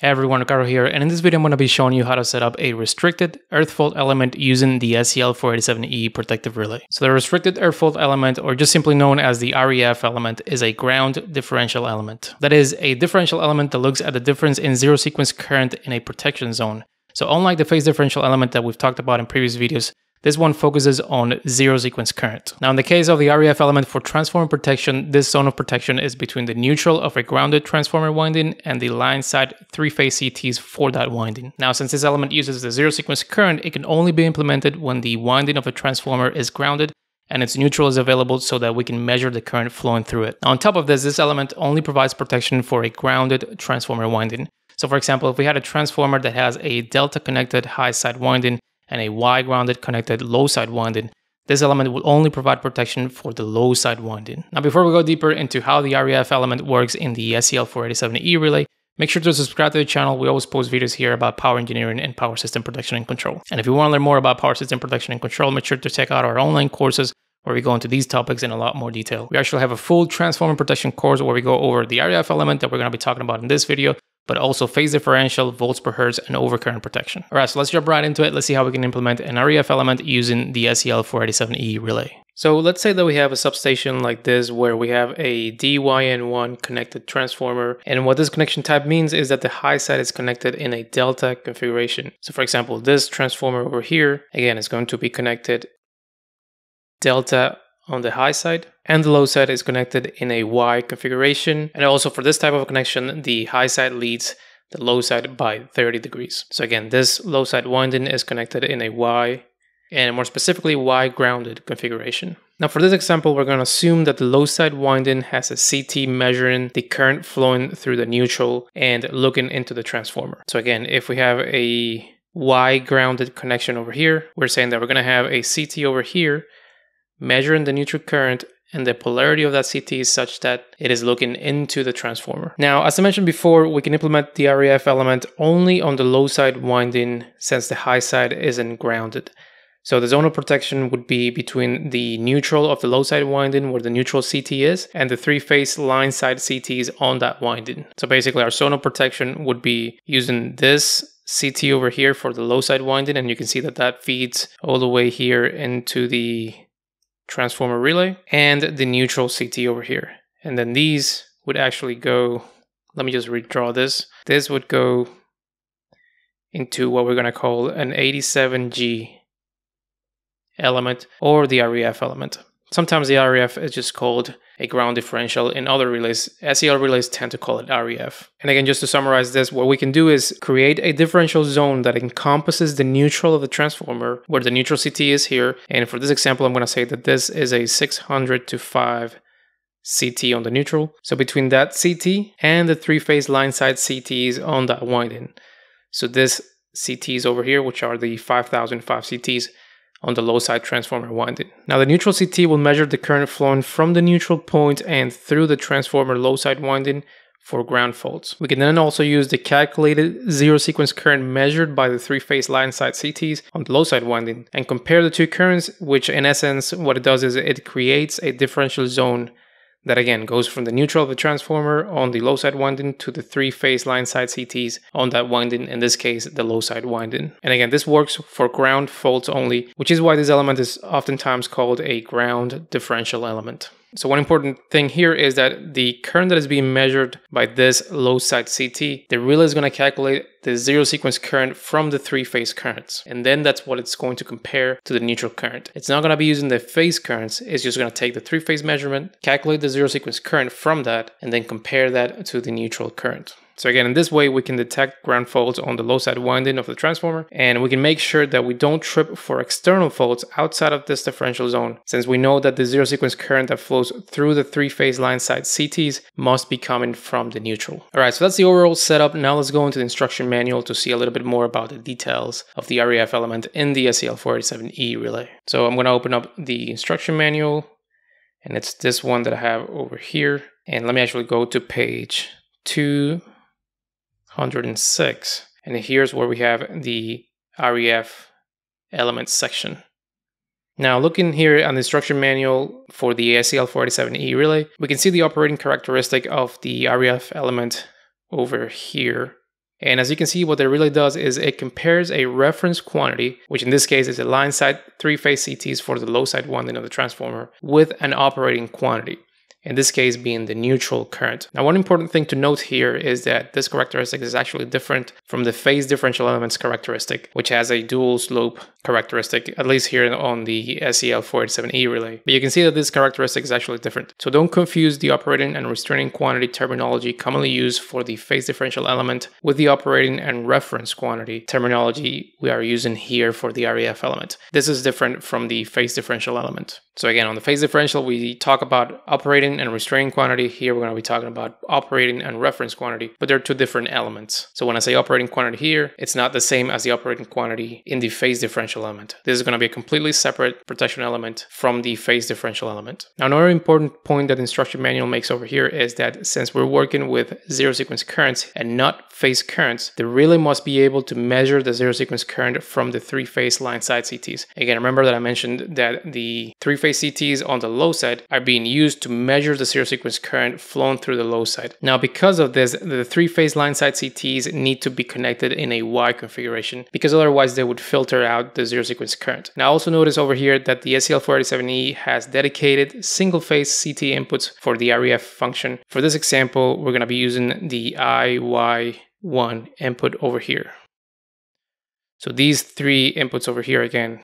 Hey everyone, Ricardo here, and in this video I'm going to be showing you how to set up a restricted earth fault element using the SEL-487E protective relay. So the restricted earth fault element, or just simply known as the REF element, is a ground differential element. That is, a differential element that looks at the difference in zero sequence current in a protection zone. So unlike the phase differential element that we've talked about in previous videos, this one focuses on zero sequence current. Now in the case of the REF element for transformer protection, this zone of protection is between the neutral of a grounded transformer winding and the line side 3-phase CTs for that winding. Now since this element uses the zero sequence current, it can only be implemented when the winding of a transformer is grounded and its neutral is available so that we can measure the current flowing through it. Now on top of this, this element only provides protection for a grounded transformer winding. So for example, if we had a transformer that has a delta connected high side winding and a Y-grounded connected low side winding, this element will only provide protection for the low side winding. Now before we go deeper into how the REF element works in the SEL-487E relay, make sure to subscribe to the channel. We always post videos here about power engineering and power system protection and control. And if you want to learn more about power system protection and control, make sure to check out our online courses where we go into these topics in a lot more detail. We actually have a full transformer protection course where we go over the REF element that we're going to be talking about in this video, but also phase differential, volts per hertz, and overcurrent protection. All right, so let's jump right into it. Let's see how we can implement an REF element using the SEL-487E relay. So let's say that we have a substation like this where we have a DYN1 connected transformer. And what this connection type means is that the high side is connected in a delta configuration. So for example, this transformer over here, again, is going to be connected delta on the high side, and the low side is connected in a Y configuration. And also for this type of connection, the high side leads the low side by 30 degrees. So again, this low side winding is connected in a Y, and more specifically Y grounded configuration. Now for this example, we're going to assume that the low side winding has a CT measuring the current flowing through the neutral and looking into the transformer. So again, if we have a Y grounded connection over here, we're saying that we're going to have a CT over here measuring the neutral current, and the polarity of that CT is such that it is looking into the transformer. Now, as I mentioned before, we can implement the REF element only on the low side winding since the high side isn't grounded. So the zone of protection would be between the neutral of the low side winding, where the neutral CT is, and the 3-phase line side CTs on that winding. So basically our zone of protection would be using this CT over here for the low side winding, and you can see that that feeds all the way here into the transformer relay, and the neutral CT over here. And then these would actually go, let me just redraw this. This would go into what we're going to call an 87G element or the REF element. Sometimes the REF is just called a ground differential. In other relays, SEL relays tend to call it REF. And again, just to summarize this, what we can do is create a differential zone that encompasses the neutral of the transformer, where the neutral CT is here. And for this example, I'm going to say that this is a 600 to 5 CT on the neutral. So between that CT and the 3-phase line side CTs on that winding. So this CTs over here, which are the 5005 CTs, on the low side transformer winding. Now the neutral CT will measure the current flowing from the neutral point and through the transformer low side winding for ground faults. We can then also use the calculated zero sequence current measured by the 3-phase line side CTs on the low side winding and compare the two currents, which in essence what it does is it creates a differential zone that again goes from the neutral of the transformer on the low side winding to the 3-phase line side CTs on that winding, in this case the low side winding. And again, this works for ground faults only, which is why this element is oftentimes called a ground differential element. So one important thing here is that the current that is being measured by this low side CT, the relay is going to calculate the zero sequence current from the 3-phase currents. And then that's what it's going to compare to the neutral current. It's not going to be using the phase currents. It's just going to take the 3-phase measurement, calculate the zero sequence current from that, and then compare that to the neutral current. So again, in this way, we can detect ground faults on the low side winding of the transformer, and we can make sure that we don't trip for external faults outside of this differential zone, since we know that the zero sequence current that flows through the 3-phase line side CTs must be coming from the neutral. All right, so that's the overall setup. Now let's go into the instruction manual to see a little bit more about the details of the REF element in the SEL-487E relay. So I'm gonna open up the instruction manual, and it's this one that I have over here. And let me actually go to page 206, and here's where we have the REF element section. Now looking here on the instruction manual for the SEL-487E relay, we can see the operating characteristic of the REF element over here. And as you can see, what that really does is it compares a reference quantity, which in this case is a line side 3-phase CTs for the low side winding of the transformer, with an operating quantity, in this case being the neutral current. Now, one important thing to note here is that this characteristic is actually different from the phase differential elements characteristic, which has a dual slope characteristic, at least here on the SEL-487E relay. But you can see that this characteristic is actually different. So don't confuse the operating and restraining quantity terminology commonly used for the phase differential element with the operating and reference quantity terminology we are using here for the REF element. This is different from the phase differential element. So again, on the phase differential, we talk about operating and restraining quantity. Here we're going to be talking about operating and reference quantity, but they're two different elements. So when I say operating quantity here, it's not the same as the operating quantity in the phase differential element. This is going to be a completely separate protection element from the phase differential element. Now, another important point that the instruction manual makes over here is that since we're working with zero sequence currents and not phase currents, the relay must be able to measure the zero sequence current from the 3-phase line side CTs. Again, remember that I mentioned that the 3-phase CTs on the low side are being used to measure the zero sequence current flown through the low side. Now, because of this, the 3-phase line side CTs need to be connected in a Y configuration, because otherwise they would filter out the zero sequence current. Now, also notice over here that the SEL-487E has dedicated single-phase CT inputs for the REF function. For this example, we're going to be using the IY1 input over here. So these three inputs over here again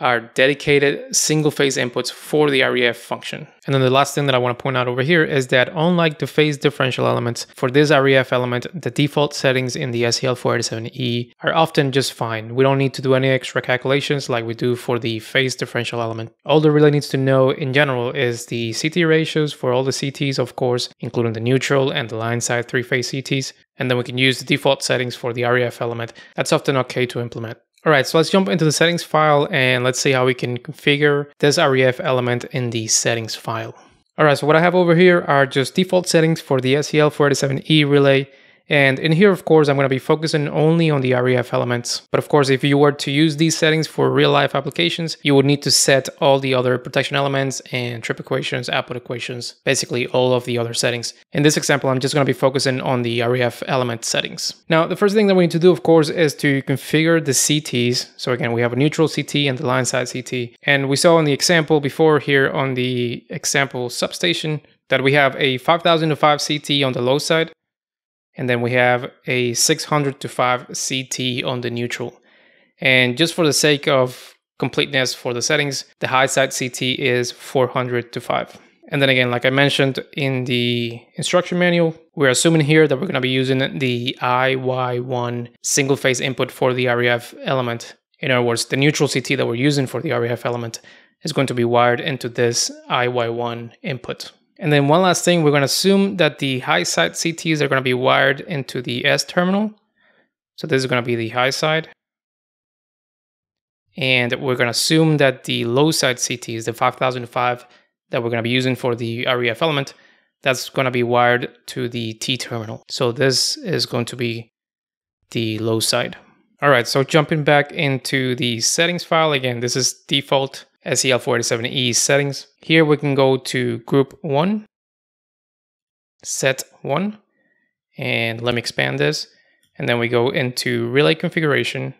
are dedicated single-phase inputs for the REF function. And then the last thing that I want to point out over here is that unlike the phase differential elements, for this REF element, the default settings in the SEL-487E are often just fine. We don't need to do any extra calculations like we do for the phase differential element. All the relay needs to know in general is the CT ratios for all the CTs, of course, including the neutral and the line side 3-phase CTs. And then we can use the default settings for the REF element. That's often okay to implement. All right, so let's jump into the settings file and let's see how we can configure this REF element in the settings file. All right, so what I have over here are just default settings for the SEL-487E relay. And in here, of course, I'm going to be focusing only on the REF elements. But of course, if you were to use these settings for real-life applications, you would need to set all the other protection elements and trip equations, output equations, basically all of the other settings. In this example, I'm just going to be focusing on the REF element settings. Now, the first thing that we need to do, of course, is to configure the CTs. So again, we have a neutral CT and the line side CT. And we saw in the example before here on the example substation that we have a 5000 to 5 CT on the low side. And then we have a 600 to 5 CT on the neutral. And just for the sake of completeness for the settings, the high side CT is 400 to 5. And then again, like I mentioned in the instruction manual, we're assuming here that we're going to be using the IY1 single phase input for the REF element. In other words, the neutral CT that we're using for the REF element is going to be wired into this IY1 input. And then one last thing, we're going to assume that the high side CTs are going to be wired into the S terminal. So this is going to be the high side. And we're going to assume that the low side CTs, the 5000 to 5 that we're going to be using for the REF element, that's going to be wired to the T terminal. So this is going to be the low side. All right, so jumping back into the settings file again, this is default SEL-487E settings. Here we can go to group 1, set 1, and let me expand this. And then we go into relay configuration.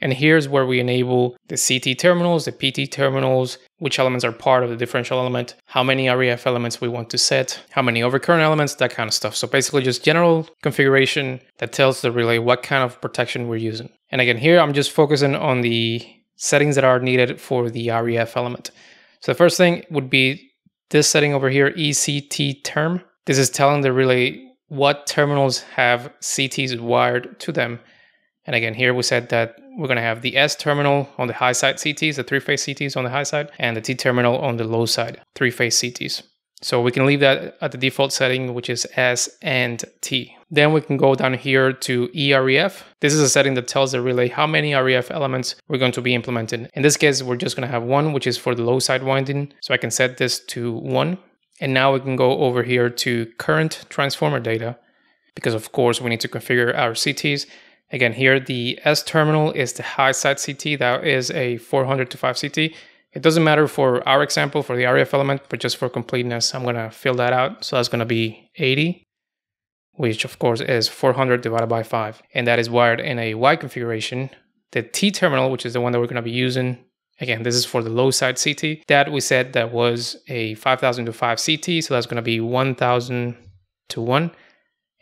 And here's where we enable the CT terminals, the PT terminals, which elements are part of the differential element, how many REF elements we want to set, how many overcurrent elements, that kind of stuff. So basically just general configuration that tells the relay what kind of protection we're using. And again, here I'm just focusing on the settings that are needed for the REF element. So the first thing would be this setting over here, ECT term. This is telling the relay what terminals have CTs wired to them. And again, here we said that we're going to have the S terminal on the high side CTs, the 3-phase CTs on the high side, and the T terminal on the low side, 3-phase CTs. So we can leave that at the default setting, which is S and T. Then we can go down here to EREF. This is a setting that tells the relay how many REF elements we're going to be implementing. In this case, we're just going to have one, which is for the low side winding. So I can set this to 1. And now we can go over here to current transformer data, because of course we need to configure our CTs. Again, here the S terminal is the high side CT. That is a 400 to 5 CT. It doesn't matter for our example, for the REF element, but just for completeness, I'm going to fill that out. So that's going to be 80. which of course is 400 divided by 5, and that is wired in a Y configuration. The T terminal, which is the one that we're going to be using, again, this is for the low side CT, that we said that was a 5000 to 5 CT, so that's going to be 1000 to 1.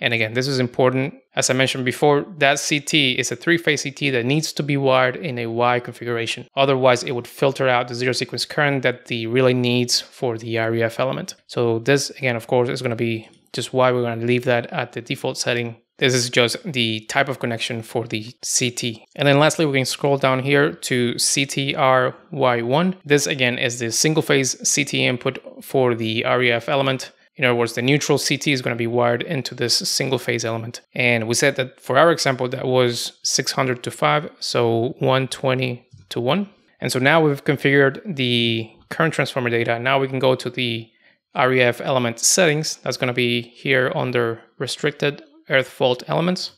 And again, this is important. As I mentioned before, that CT is a 3-phase CT that needs to be wired in a Y configuration. Otherwise, it would filter out the zero sequence current that the relay needs for the REF element. So this, again, of course, is going to be just why we're going to leave that at the default setting. This is just the type of connection for the CT. And then lastly, we can scroll down here to CTRY1. This, again, is the single-phase CT input for the REF element. In other words, the neutral CT is going to be wired into this single phase element. And we said that for our example, that was 600 to 5, so 120 to 1. And so now we've configured the current transformer data. Now we can go to the REF element settings. That's going to be here under restricted earth fault elements.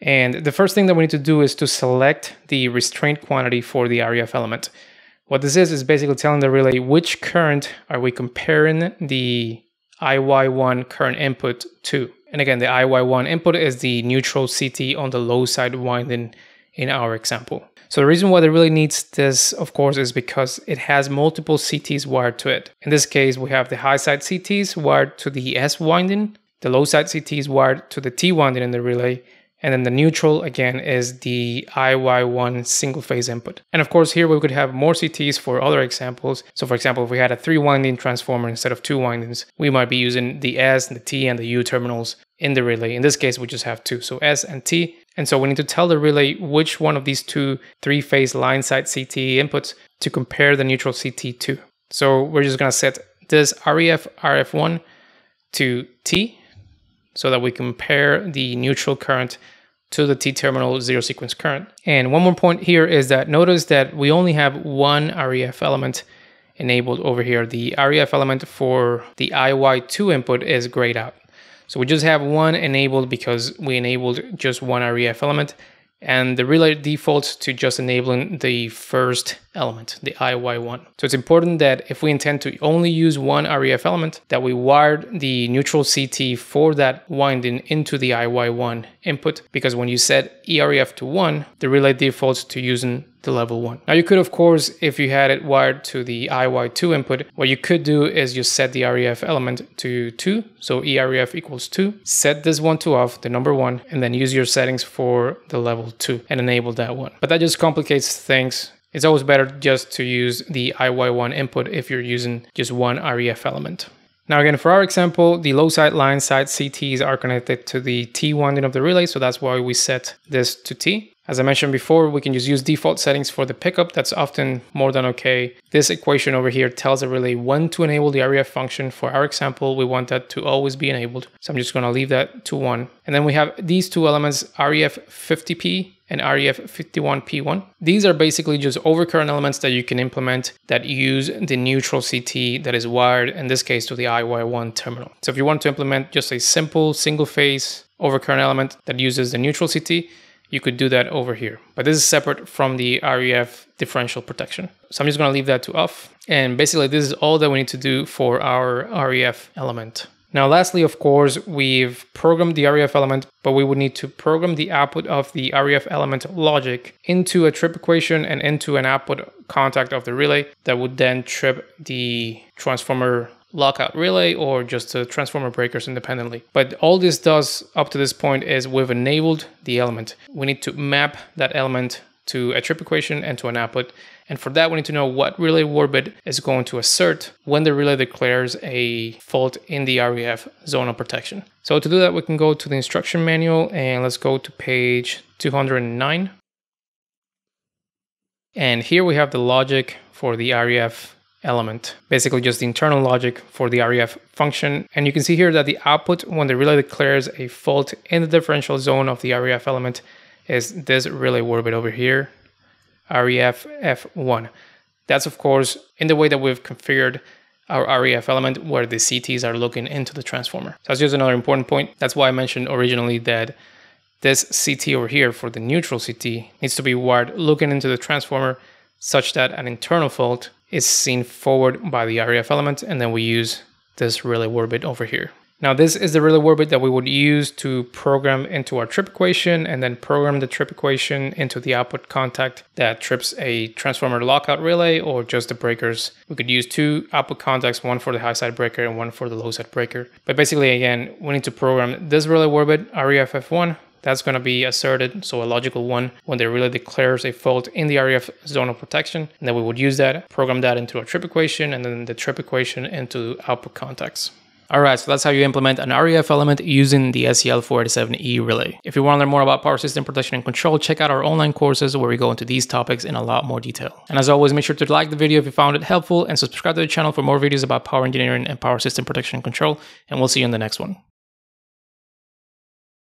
And the first thing that we need to do is to select the restraint quantity for the REF element. What this is basically telling the relay which current are we comparing the IY1 current input to. And again, the IY1 input is the neutral CT on the low side winding in our example. So the reason why the relay needs this, of course, is because it has multiple CTs wired to it. In this case, we have the high side CTs wired to the S winding, the low side CTs wired to the T winding in the relay, and then the neutral, again, is the IY1 single-phase input. And of course, here we could have more CTs for other examples. So for example, if we had a 3-winding transformer instead of 2 windings, we might be using the S, the T, and the U terminals in the relay. In this case, we just have 2, so S and T. And so we need to tell the relay which one of these two 3-phase line-side CT inputs to compare the neutral CT to. So we're just gonna set this REF RF1 to T, so that we compare the neutral current to the T-terminal zero sequence current. And one more point here is that notice that we only have one REF element enabled over here. The REF element for the IY2 input is grayed out. So we just have one enabled because we enabled just one REF element, and the relay defaults to just enabling the first element, the IY1. So it's important that if we intend to only use one REF element, that we wired the neutral CT for that winding into the IY1 input, because when you set EREF to 1, the relay defaults to using the level 1. Now you could, of course, if you had it wired to the IY2 input, what you could do is you set the REF element to 2, so EREF equals 2, set this one to off, the number 1, and then use your settings for the level 2 and enable that one. But that just complicates things. It's always better just to use the IY1 input if you're using just one REF element. Now again, for our example, the low side line side CTs are connected to the T winding of the relay, so that's why we set this to T. As I mentioned before, we can just use default settings for the pickup. That's often more than okay. This equation over here tells the relay when to enable the REF function. For our example, we want that to always be enabled, so I'm just going to leave that to 1. And then we have these two elements, REF50P and REF51P1. These are basically just overcurrent elements that you can implement that use the neutral CT that is wired, in this case, to the IY1 terminal. So if you want to implement just a simple single-phase overcurrent element that uses the neutral CT, you could do that over here. But this is separate from the REF differential protection. So I'm just going to leave that to off. And basically, this is all that we need to do for our REF element. Now, lastly, of course, we've programmed the REF element, but we would need to program the output of the REF element logic into a trip equation and into an output contact of the relay that would then trip the transformer lockout relay or just the transformer breakers independently. But all this does up to this point is we've enabled the element. We need to map that element to a trip equation and to an output. And for that, we need to know what relay warbit is going to assert when the relay declares a fault in the REF zone of protection. So to do that, we can go to the instruction manual and let's go to page 209. And here we have the logic for the REF element, basically just the internal logic for the REF function. And you can see here that the output when the relay declares a fault in the differential zone of the REF element is this relay warbit over here, REF F1. That's, of course, in the way that we've configured our REF element where the CTs are looking into the transformer. So that's just another important point. That's why I mentioned originally that this CT over here for the neutral CT needs to be wired looking into the transformer such that an internal fault is seen forward by the REF element, and then we use this relay warbit over here. Now this is the Riedel orbit that we would use to program into our trip equation and then program the trip equation into the output contact that trips a transformer lockout relay or just the breakers. We could use two output contacts, one for the high side breaker and one for the low side breaker. But basically, again, we need to program this Riedel orbit, REF F1. That's going to be asserted, so a logical one, when the relay declares a fault in the REF zone of protection, and then we would use that, program that into a trip equation, and then the trip equation into output contacts. Alright, so that's how you implement an REF element using the SEL-487E relay. If you want to learn more about power system protection and control, check out our online courses where we go into these topics in a lot more detail. And as always, make sure to like the video if you found it helpful, and subscribe to the channel for more videos about power engineering and power system protection and control, and we'll see you in the next one.